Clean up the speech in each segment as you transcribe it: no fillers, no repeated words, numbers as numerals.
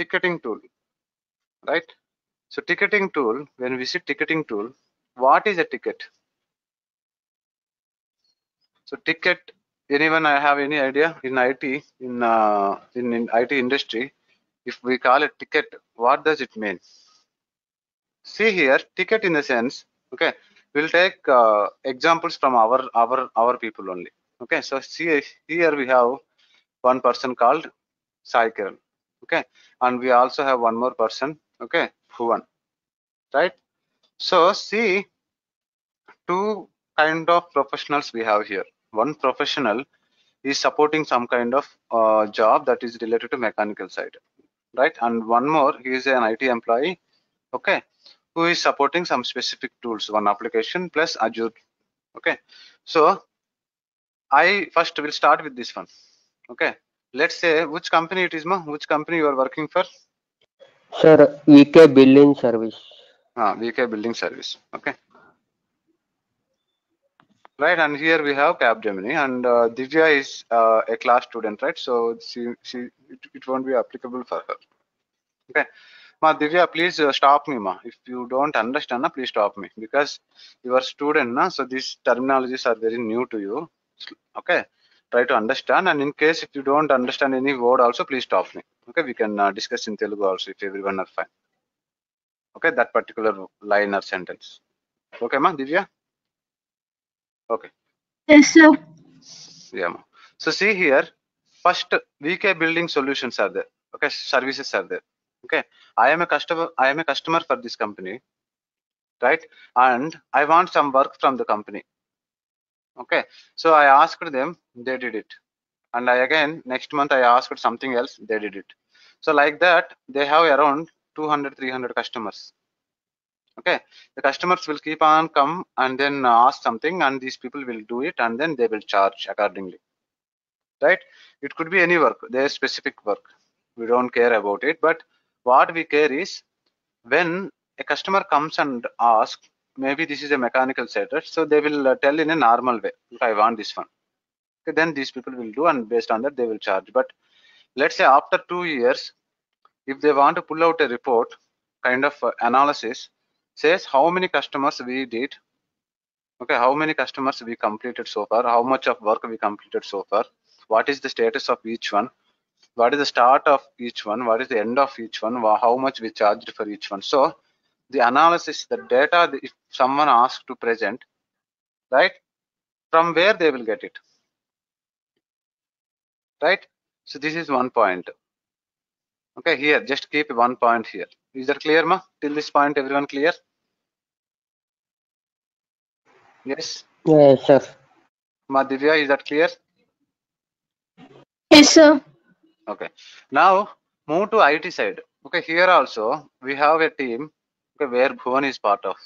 ticketing tool, right? So ticketing tool, when we see ticketing tool, what is a ticket? So ticket, anyone have any idea in IT, in IT industry, if we call it ticket, what does it mean? See here, ticket in the sense, okay, we'll take examples from our people only. Okay, so see here we have one person called Sai Kiran, okay, and we also have one more person, okay, Bhuvan, right? So see, two kind of professionals we have here. One professional is supporting some kind of job that is related to mechanical side, right? And one more, he is an IT employee, okay, who is supporting some specific tools, one application plus Azure. Okay, so I first will start with this one. Okay, let's say which company it is, ma? Which company you are working for? Sir, VK Building Service. Ah, VK Building Service. Okay. Right, and here we have Capgemini, and Divya is a class student, right? So it won't be applicable for her. Okay. Ma, Divya, please stop me, ma. If you don't understand, please stop me, because you are student, na? So these terminologies are very new to you. Okay, try to understand, and in case if you don't understand any word also, please stop me. Okay, we can discuss in Telugu also if everyone are fine. Okay, that particular line or sentence. Okay, ma, Divya? Okay. Yes, sir. Yeah, ma. So see here, first VK Building Solutions are there. Okay, services are there. Okay, I am a customer for this company, right? And I want some work from the company. Okay, so I asked them, they did it, and I again next month I asked something else, they did it. So like that they have around 200-300 customers. Okay, the customers will keep on come and then ask something, and these people will do it, and then they will charge accordingly, right? It could be any work, their specific work, we don't care about it. But what we care is, when a customer comes and asks, maybe this is a mechanical setup, so they will tell in a normal way, if I want this one, okay, then these people will do, and based on that they will charge. But let's say after 2 years, if they want to pull out a report, kind of analysis, says how many customers we did, okay, how many customers we completed so far, how much of work we completed so far, what is the status of each one, what is the start of each one, what is the end of each one, how much we charged for each one. So the analysis, the data, if someone asks to present, right, from where they will get it, right? So this is one point. Okay, here just keep one point here. Is that clear, ma? Till this point everyone clear? Yes. Yes, sir. Ma, Divya, is that clear? Yes, sir. Okay, now move to IT side. Okay, here also we have a team, okay, where Bhuvan is part of,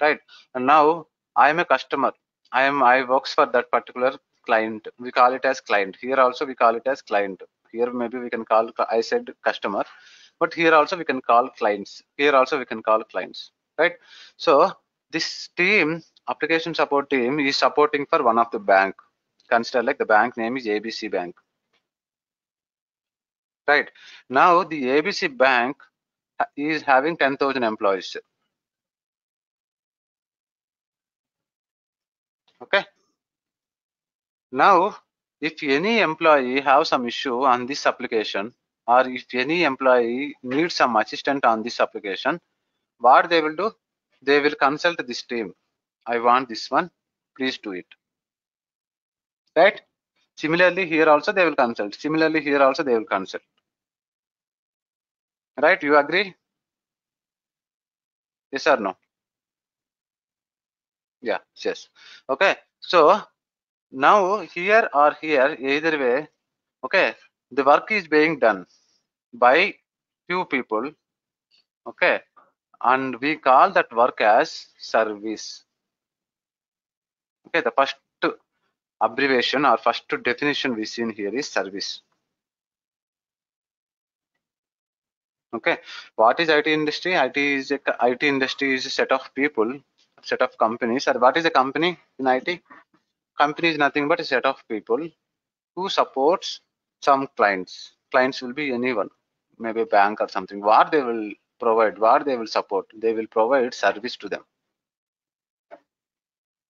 right? And now I am a customer, I works for that particular client, we call it as client. Here also we call it as client. Here maybe we can call, I said customer, but here also we can call clients, here also we can call clients, right? So this team, application support team, is supporting for one of the bank. Consider like the bank name is ABC Bank. Right, now the ABC Bank is having 10,000 employees. Okay, now if any employee have some issue on this application, or if any employee needs some assistance on this application, what they will do, they will consult this team. I want this one, please do it, right? Similarly here also they will consult, similarly here also they will consult, right? You agree? Yes or no? Yeah, yes. Okay, so now here or here, either way, okay, the work is being done by few people, okay, and we call that work as service. Okay, the first abbreviation or first definition we seen here is service. Okay, what is IT industry? IT industry is a set of people, set of companies. Or what is a company in IT? Company is nothing but a set of people who supports some clients. Clients will be anyone, maybe a bank or something, what they will provide, what they will support, they will provide service to them.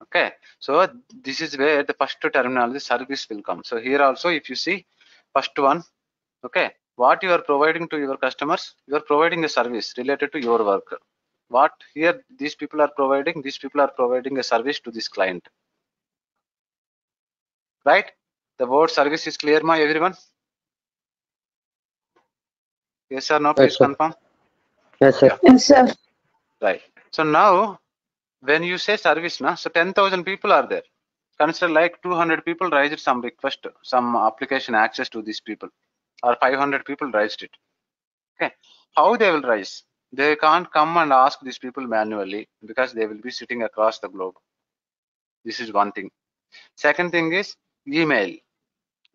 Okay, so this is where the first terminology service will come. So here also, if you see first one, okay, what you are providing to your customers, you are providing a service related to your work. What here these people are providing, these people are providing a service to this client, right? The word service is clear, my everyone? Yes or no? Please yes, confirm. Yes sir. Yeah. Yes sir. Right. So now when you say service na, so 10,000 people are there. Consider like 200 people raised some request, some application access to these people, or 500 people raised it. Okay, how they will raise? They can't come and ask these people manually because they will be sitting across the globe. This is one thing. Second thing is email,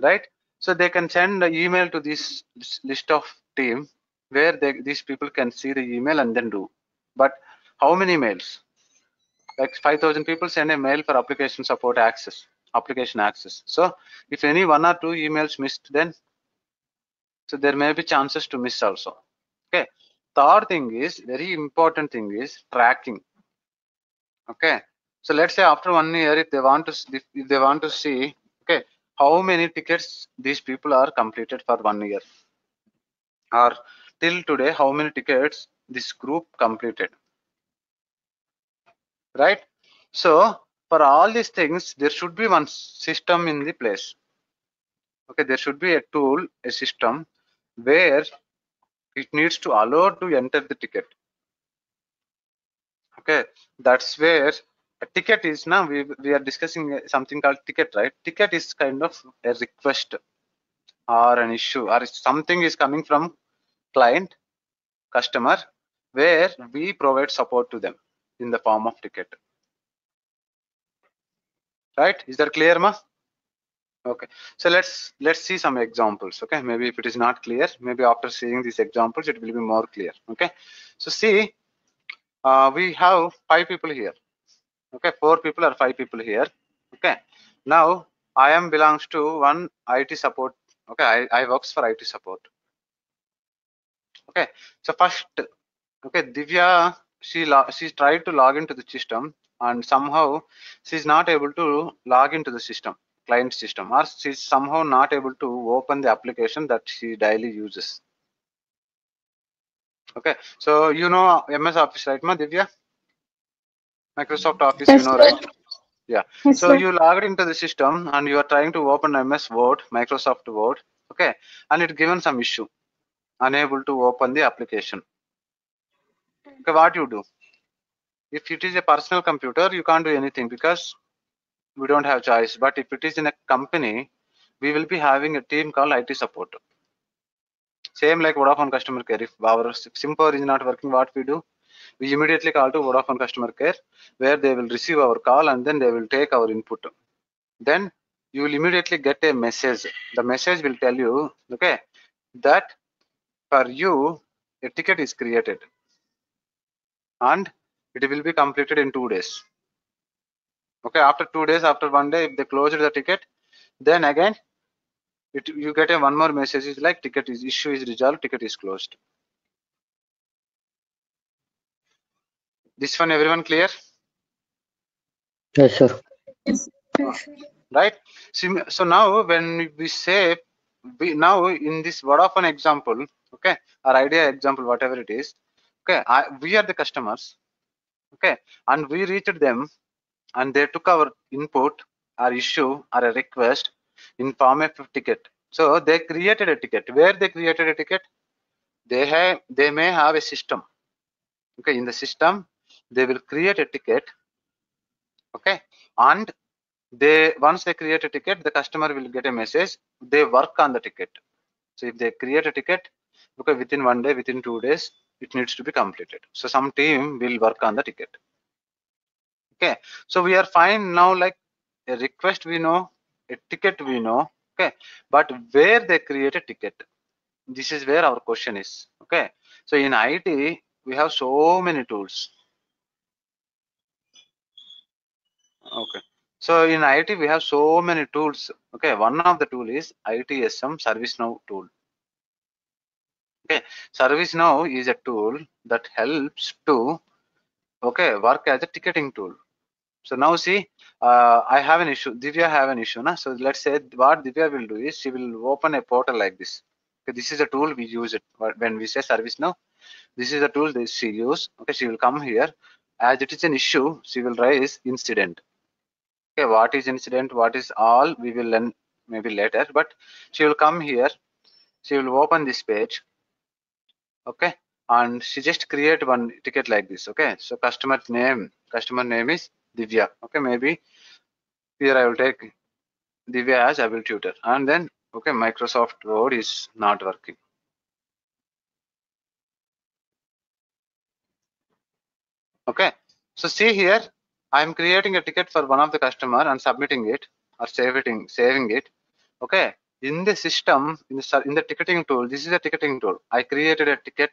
right? So they can send an email to this list of team where these people can see the email and then do. But how many mails? Like 5,000 people send a mail for application support access, application access. So if any one or two emails missed, then so there may be chances to miss also. Okay. Third thing is very important thing is tracking. Okay. So let's say after 1 year, if they want to see, okay, how many tickets these people are completed for 1 year, or till today how many tickets this group completed. Right, so for all these things there should be one system in the place. Okay, there should be a tool, a system where it needs to allow to enter the ticket. Okay, that's where a ticket is now. We are discussing something called ticket, right? Ticket is kind of a request or an issue, or something is coming from client, customer, where we provide support to them in the form of ticket, right? Is that clear, ma? Okay, so let's see some examples. Okay, maybe if it is not clear, maybe after seeing these examples it will be more clear. Okay, so see, we have 5 people here. Okay, 4 people or 5 people here. Okay, now I am belongs to one IT support. Okay, I works for IT support. Okay, so first, okay, Divya, she tried to log into the system and somehow she's not able to log into the system, client system, or she's somehow not able to open the application that she daily uses. Okay, so you know MS Office, right, ma Divya? Microsoft Office, yes, you know, right? Yeah. Yes, so you logged into the system and you are trying to open MS Word, Microsoft Word. Okay, and it given some issue, unable to open the application. Okay, what you do? If it is a personal computer, you can't do anything because we don't have choice. But if it is in a company, we will be having a team called IT support. Same like Vodafone customer care. If our SIM4 is not working, what we do? We immediately call to Vodafone customer care, where they will receive our call and then they will take our input. Then you will immediately get a message. The message will tell you, okay, that for you a ticket is created and it will be completed in 2 days. Okay, after 2 days, after 1 day, if they close the ticket, then again you get a one more message is like ticket is issue is resolved, ticket is closed. This one, everyone clear? Yes sir. Yes, right. So now when we say now in this Vodafone example, okay, or idea example, whatever it is, okay, we are the customers, okay, and we reached them and they took our input, our issue or a request in form of ticket. So they created a ticket. Where they created a ticket, they may have a system. Okay, in the system they will create a ticket. Okay, and once they create a ticket, the customer will get a message. They work on the ticket. So if they create a ticket, okay, within 1 day, within 2 days, it needs to be completed. So some team will work on the ticket. Okay, so we are fine now. Like a request we know, a ticket we know. Okay, but where they create a ticket, this is where our question is. Okay, so in IT we have so many tools. Okay, so in IT we have so many tools. Okay, one of the tool is ITSM ServiceNow tool. Okay, ServiceNow is a tool that helps to work as a ticketing tool. So now see, I have an issue, Divya have an issue, na? So let's say what Divya will do is she will open a portal like this. Okay, this is a tool we use it when we say ServiceNow. This is a tool that she use. Okay, she will come here. As it is an issue, she will raise incident. Okay, what is incident? What is all? We will learn maybe later. But she will come here. She will open this page. Okay, and she just create one ticket like this. Okay, so customer name is Divya. Okay, maybe here I will take Divya as I will tutor, and then okay, Microsoft Word is not working. Okay, so see here, I am creating a ticket for one of the customer and submitting it or saving it. Okay, in the system, in the ticketing tool, this is a ticketing tool. I created a ticket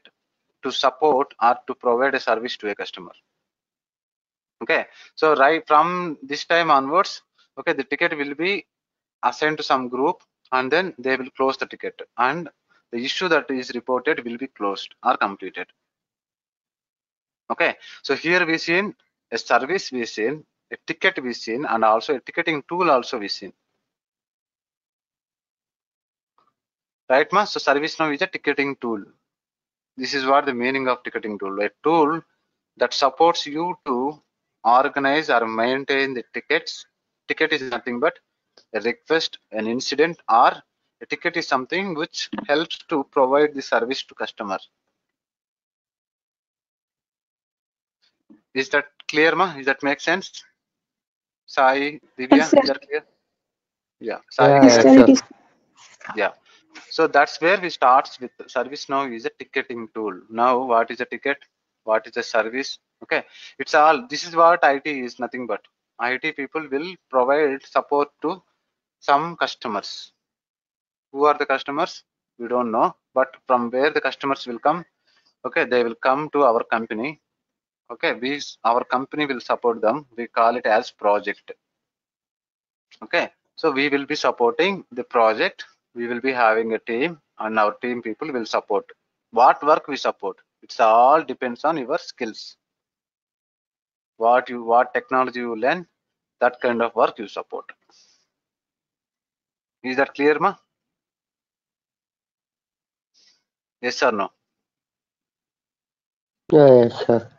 to support or to provide a service to a customer. Okay, so right from this time onwards, okay, the ticket will be assigned to some group, and then they will close the ticket, and the issue that is reported will be closed or completed. Okay, so here we've seen a service, we've seen a ticket, we've seen, and also a ticketing tool also we've seen. Right, ma? So ServiceNow is a ticketing tool. This is what the meaning of ticketing tool, a tool that supports you to organize or maintain the tickets. Ticket is nothing but a request, an incident, or a ticket is something which helps to provide the service to customer. Is that clear, ma? Does that make sense? Sai, Divya, yes, is that clear? Yeah. Sai, yes, yeah. So that's where we starts with ServiceNow is a ticketing tool. Now, what is a ticket? What is a service? Okay, it's all. This is what IT is nothing but. IT people will provide support to some customers. Who are the customers? We don't know, but from where the customers will come? Okay, they will come to our company. Okay, our company will support them. We call it as project. Okay, so we will be supporting the project. We will be having a team, and our team people will support. What work we support? It's all depends on your skills. What technology you learn, that kind of work you support. Is that clear, ma? Yes or no? Yes, sir.